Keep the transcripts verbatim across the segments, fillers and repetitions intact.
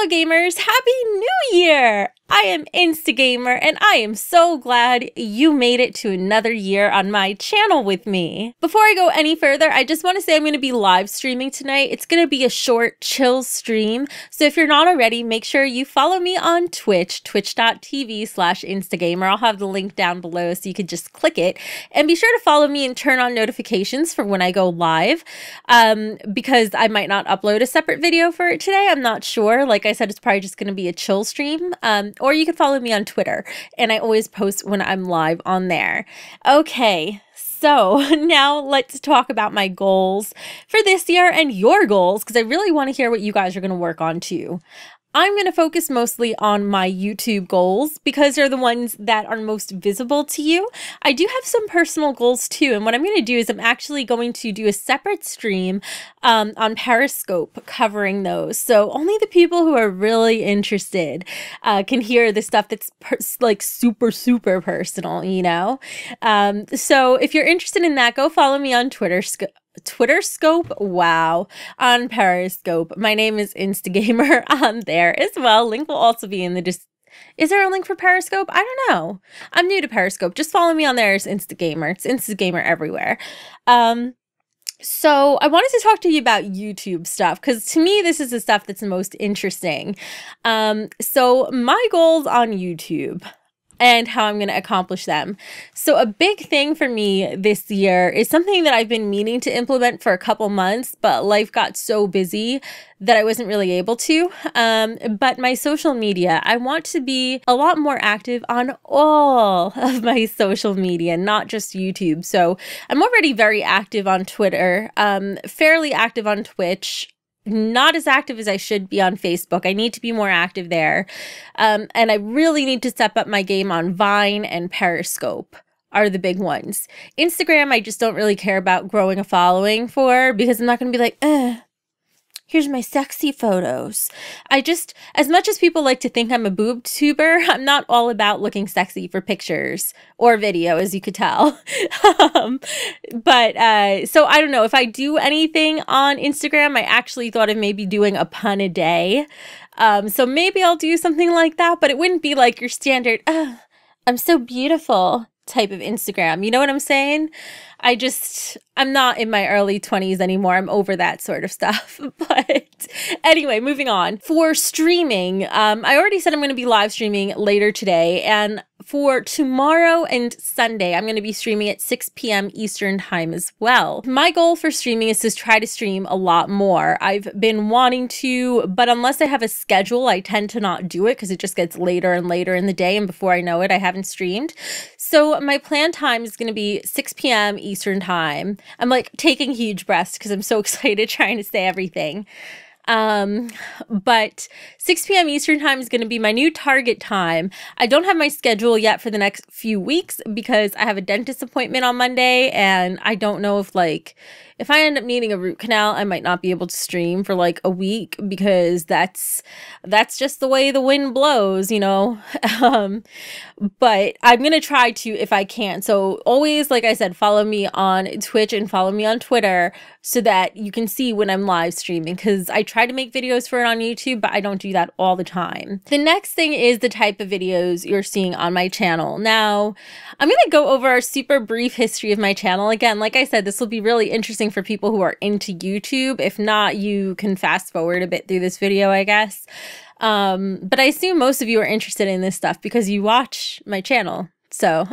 Hello gamers, happy new year! I am InstaGamer and I am so glad you made it to another year on my channel with me. Before I go any further, I just want to say I'm going to be live streaming tonight. It's going to be a short, chill stream. So if you're not already, make sure you follow me on Twitch, twitch dot t v slash instagamer. I'll have the link down below so you can just click it. And be sure to follow me and turn on notifications for when I go live um, because I might not upload a separate video for it today. I'm not sure. Like I said, it's probably just going to be a chill stream. Um, Or you can follow me on Twitter, and I always post when I'm live on there. Okay, so now let's talk about my goals for this year and your goals, because I really want to hear what you guys are going to work on too. I'm going to focus mostly on my YouTube goals because they're the ones that are most visible to you. I do have some personal goals too, and what I'm going to do is I'm actually going to do a separate stream um, on Periscope covering those. So only the people who are really interested uh, can hear the stuff that's like super, super personal, you know? Um, so if you're interested in that, go follow me on Twitter. Twitter scope, wow, on Periscope. My name is InstaGamer on there as well. Link will also be in the dis- Is there a link for Periscope? I don't know. I'm new to Periscope. Just follow me on there as InstaGamer. It's InstaGamer everywhere. Um, so I wanted to talk to you about YouTube stuff because to me, this is the stuff that's the most interesting. Um, so my goals on YouTube and how I'm going to accomplish them. So a big thing for me this year is something that I've been meaning to implement for a couple months, but life got so busy that I wasn't really able to. Um, but my social media, I want to be a lot more active on all of my social media, not just YouTube. So I'm already very active on Twitter, um, fairly active on Twitch, not as active as I should be on Facebook. I need to be more active there. Um, and I really need to step up my game on Vine and Periscope are the big ones. Instagram, I just don't really care about growing a following for because I'm not going to be like, eh, here's my sexy photos. I just, as much as people like to think I'm a boob tuber, I'm not all about looking sexy for pictures or video, as you could tell. um, but uh, so I don't know if I do anything on Instagram. I actually thought of maybe doing a pun a day. Um, so maybe I'll do something like that, but it wouldn't be like your standard, oh, I'm so beautiful type of Instagram. You know what I'm saying? I just, I'm not in my early twenties anymore. I'm over that sort of stuff. But anyway, moving on. For streaming, um, I already said I'm going to be live streaming later today. And for tomorrow and Sunday, I'm going to be streaming at six p m Eastern time as well. My goal for streaming is to try to stream a lot more. I've been wanting to, but unless I have a schedule, I tend to not do it because it just gets later and later in the day. And before I know it, I haven't streamed. So my planned time is going to be six p m Eastern time. I'm like taking huge breaths because I'm so excited trying to say everything. Um, but six p m Eastern time is going to be my new target time. I don't have my schedule yet for the next few weeks because I have a dentist appointment on Monday and I don't know if like, if I end up needing a root canal, I might not be able to stream for like a week because that's, that's just the way the wind blows, you know? um, but I'm going to try to, if I can. So always, like I said, follow me on Twitch and follow me on Twitter so that you can see when I'm live streaming because I try try to make videos for it on YouTube, but I don't do that all the time. The next thing is the type of videos you're seeing on my channel. Now, I'm going to go over a super brief history of my channel. Again, like I said, this will be really interesting for people who are into YouTube. If not, you can fast forward a bit through this video, I guess. Um, but I assume most of you are interested in this stuff because you watch my channel. So,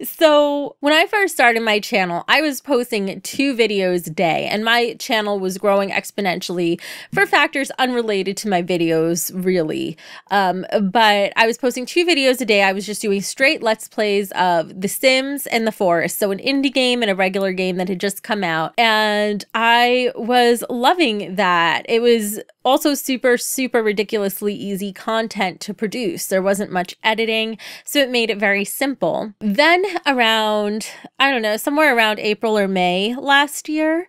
so when I first started my channel, I was posting two videos a day and my channel was growing exponentially for factors unrelated to my videos, really. Um, but I was posting two videos a day. I was just doing straight Let's Plays of The Sims and The Forest. So an indie game and a regular game that had just come out. And I was loving that. It was also super, super ridiculously easy content to produce. There wasn't much editing, so it made it very simple. Then around, I don't know, somewhere around April or May last year,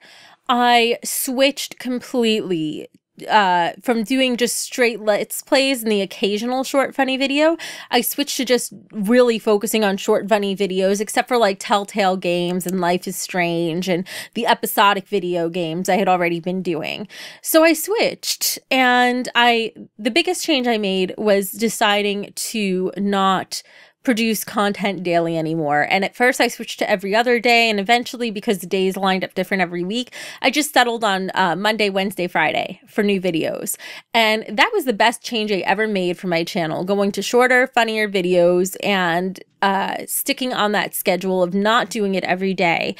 I switched completely uh, from doing just straight let's plays and the occasional short funny video, I switched to just really focusing on short funny videos, except for like Telltale games and Life is Strange and the episodic video games I had already been doing. So I switched, and I the biggest change I made was deciding to not produce content daily anymore. And at first I switched to every other day, and eventually, because the days lined up different every week, I just settled on uh, Monday, Wednesday, Friday for new videos. And that was the best change I ever made for my channel, going to shorter, funnier videos and uh, sticking on that schedule of not doing it every day.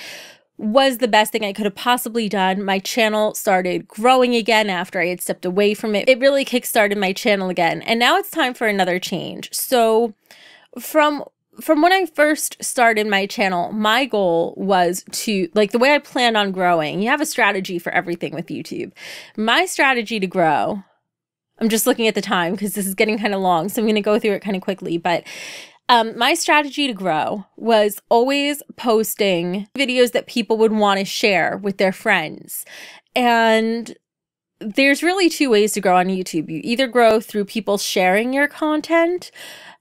Was the best thing I could have possibly done. My channel started growing again after I had stepped away from it. It really kickstarted my channel again. And now it's time for another change. So From from when I first started my channel, my goal was to, like, the way I planned on growing, you have a strategy for everything with YouTube. My strategy to grow, I'm just looking at the time because this is getting kind of long, so I'm going to go through it kind of quickly, but um, my strategy to grow was always posting videos that people would want to share with their friends. And there's really two ways to grow on YouTube. You either grow through people sharing your content,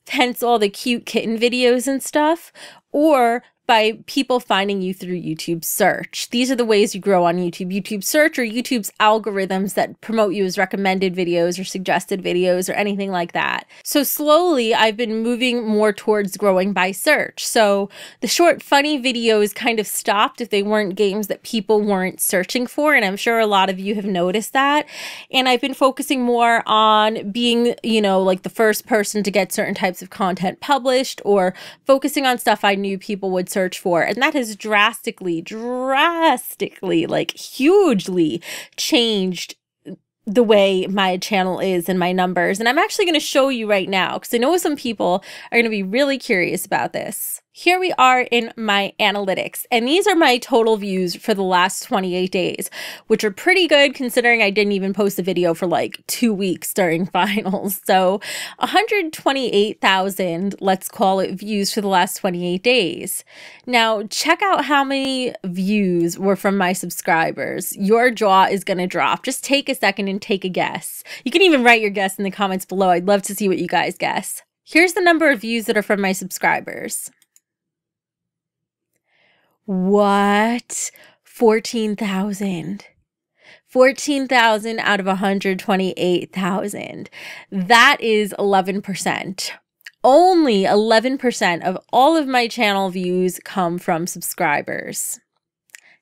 hence all the cute kitten videos and stuff, or by people finding you through YouTube search. These are the ways you grow on YouTube. YouTube search or YouTube's algorithms that promote you as recommended videos or suggested videos or anything like that. So slowly I've been moving more towards growing by search. So the short funny videos kind of stopped if they weren't games that people weren't searching for, and I'm sure a lot of you have noticed that. And I've been focusing more on being, you know, like the first person to get certain types of content published, or focusing on stuff I knew people would search for. And that has drastically, drastically, like hugely changed the way my channel is and my numbers. And I'm actually going to show you right now, because I know some people are going to be really curious about this. Here we are in my analytics, and these are my total views for the last twenty-eight days, which are pretty good considering I didn't even post a video for like two weeks during finals. So one hundred twenty-eight thousand, let's call it, views for the last twenty-eight days. Now check out how many views were from my subscribers. Your jaw is going to drop. Just take a second and take a guess. You can even write your guess in the comments below. I'd love to see what you guys guess. Here's the number of views that are from my subscribers. What? fourteen thousand. fourteen thousand out of one hundred twenty-eight thousand. That is eleven percent. Only eleven percent of all of my channel views come from subscribers.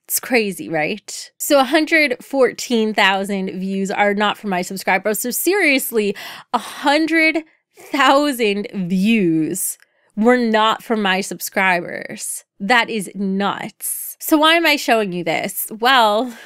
It's crazy, right? So one hundred fourteen thousand views are not from my subscribers. So seriously, one hundred thousand views were not from my subscribers. That is nuts. So why am I showing you this? Well,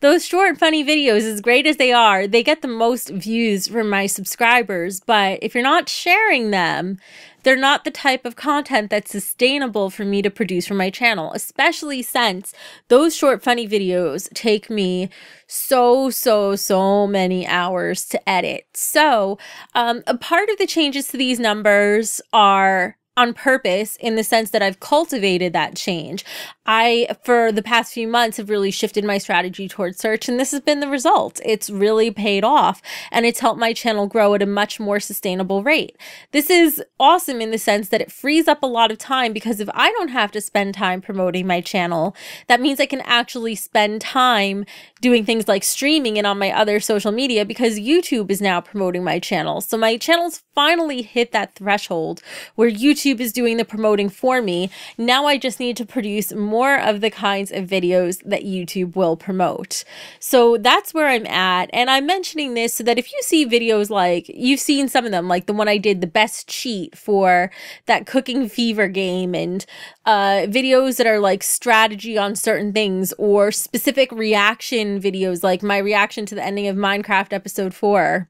those short funny videos, as great as they are, they get the most views from my subscribers, but if you're not sharing them, they're not the type of content that's sustainable for me to produce for my channel, especially since those short funny videos take me so, so, so many hours to edit. So um, a part of the changes to these numbers are on purpose, in the sense that I've cultivated that change. I, for the past few months, have really shifted my strategy towards search, and this has been the result. It's really paid off, and it's helped my channel grow at a much more sustainable rate. This is awesome in the sense that it frees up a lot of time, because if I don't have to spend time promoting my channel, that means I can actually spend time doing things like streaming and on my other social media, because YouTube is now promoting my channel. So my channel's finally hit that threshold where YouTube is doing the promoting for me. Now I just need to produce more of the kinds of videos that YouTube will promote. So that's where I'm at. And I'm mentioning this so that if you see videos like, you've seen some of them, like the one I did, the best cheat for that Cooking Fever game, and uh, videos that are like strategy on certain things, or specific reaction videos like my reaction to the ending of Minecraft episode four.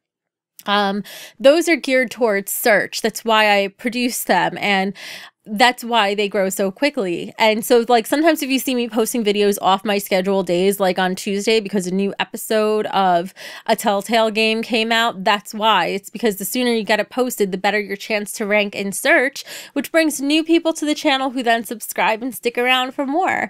Um, those are geared towards search. That's why I produce them, and that's why they grow so quickly. And so, like, sometimes if you see me posting videos off my scheduled days, like on Tuesday because a new episode of a Telltale game came out, that's why. It's because the sooner you get it posted, the better your chance to rank in search, which brings new people to the channel who then subscribe and stick around for more.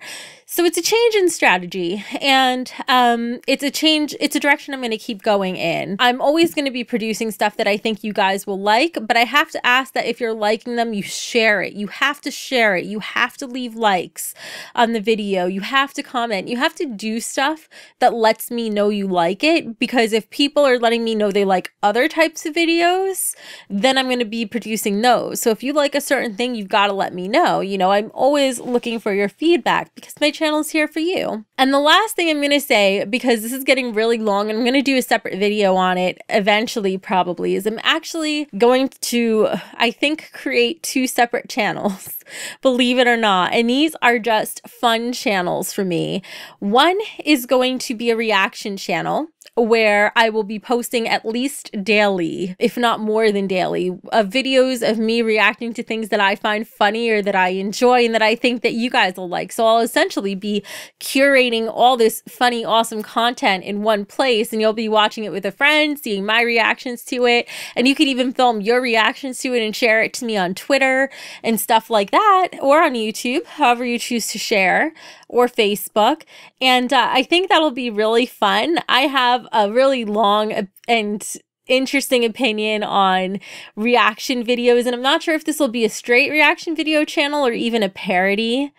So it's a change in strategy, and um, it's a change, it's a direction I'm going to keep going in. I'm always going to be producing stuff that I think you guys will like, but I have to ask that if you're liking them, you share it. You have to share it. You have to leave likes on the video. You have to comment. You have to do stuff that lets me know you like it, because if people are letting me know they like other types of videos, then I'm going to be producing those. So if you like a certain thing, you've got to let me know. You know, I'm always looking for your feedback because my channel is here for you. And the last thing I'm going to say, because this is getting really long and I'm going to do a separate video on it eventually probably, is I'm actually going to, I think, create two separate channels, believe it or not. And these are just fun channels for me. One is going to be a reaction channel where I will be posting at least daily, if not more than daily, of videos of me reacting to things that I find funny or that I enjoy and that I think that you guys will like. So I'll essentially be curating all this funny, awesome content in one place, and you'll be watching it with a friend, seeing my reactions to it, and you can even film your reactions to it and share it to me on Twitter and stuff like that, or on YouTube, however you choose to share, or Facebook. And uh, I think that'll be really fun. I have a really long and interesting opinion on reaction videos, and I'm not sure if this will be a straight reaction video channel or even a parody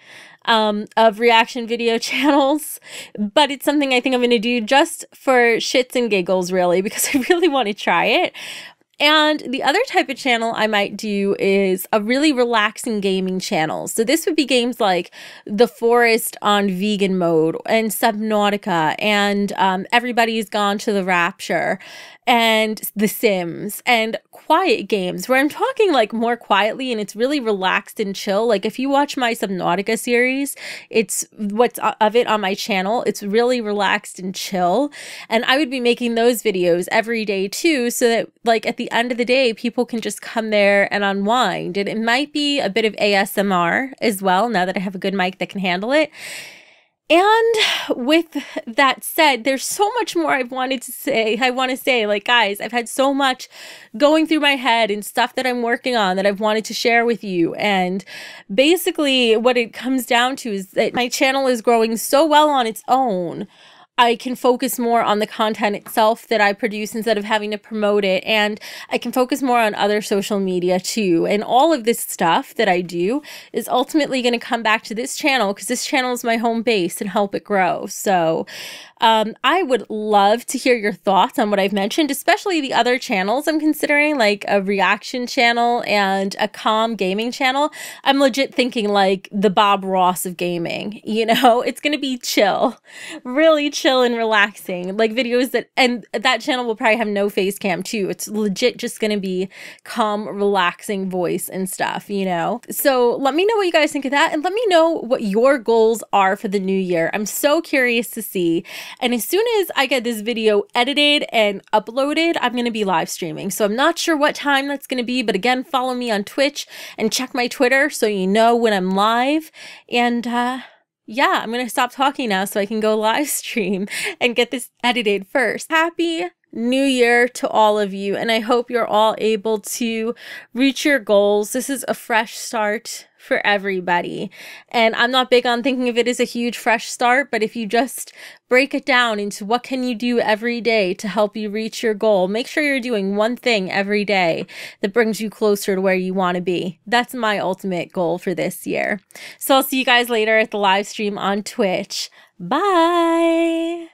um, of reaction video channels, but it's something I think I'm going to do just for shits and giggles, really, because I really want to try it. And the other type of channel I might do is a really relaxing gaming channel. So this would be games like The Forest on vegan mode, and Subnautica, and um, Everybody's Gone to the Rapture, and The Sims, and quiet games where I'm talking like more quietly and it's really relaxed and chill. Like if you watch my Subnautica series, it's what's of it on my channel. It's really relaxed and chill. And I would be making those videos every day too, so that like at the end of the day, people can just come there and unwind. And it might be a bit of A S M R as well, now that I have a good mic that can handle it. And with that said, there's so much more I've wanted to say. I want to say, like, guys, I've had so much going through my head and stuff that I'm working on that I've wanted to share with you. And basically what it comes down to is that my channel is growing so well on its own. I can focus more on the content itself that I produce instead of having to promote it, and I can focus more on other social media too. And all of this stuff that I do is ultimately going to come back to this channel, because this channel is my home base, and help it grow. So um, I would love to hear your thoughts on what I've mentioned, especially the other channels I'm considering, like a reaction channel and a calm gaming channel. I'm legit thinking like the Bob Ross of gaming, you know? It's going to be chill, really chill and relaxing, like videos that, and that channel will probably have no face cam too. It's legit just gonna be calm, relaxing voice and stuff, you know? So let me know what you guys think of that, and let me know what your goals are for the new year. I'm so curious to see. And as soon as I get this video edited and uploaded, I'm gonna be live streaming. So I'm not sure what time that's gonna be, but again, follow me on Twitch and check my Twitter so you know when I'm live. And uh yeah, I'm going to stop talking now so I can go live stream and get this edited first. Happy New Year to all of you, and I hope you're all able to reach your goals. This is a fresh start for everybody, and I'm not big on thinking of it as a huge fresh start, but if you just break it down into what can you do every day to help you reach your goal, make sure you're doing one thing every day that brings you closer to where you want to be. That's my ultimate goal for this year. So I'll see you guys later at the live stream on Twitch. Bye!